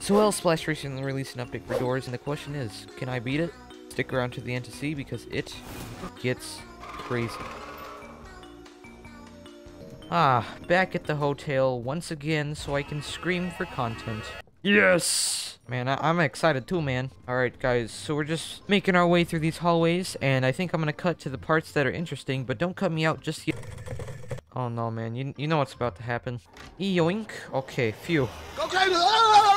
So Hellsplash recently released an update for Doors, and the question is, can I beat it? Stick around to the end to see, because it gets crazy. Ah, back at the hotel once again, so I can scream for content. Yes! Man, I'm excited too, man. Alright, guys, so we're just making our way through these hallways, and I think I'm gonna cut to the parts that are interesting, but don't cut me out just yet. Oh no, man, you know what's about to happen. Yoink. Okay, phew. Okay,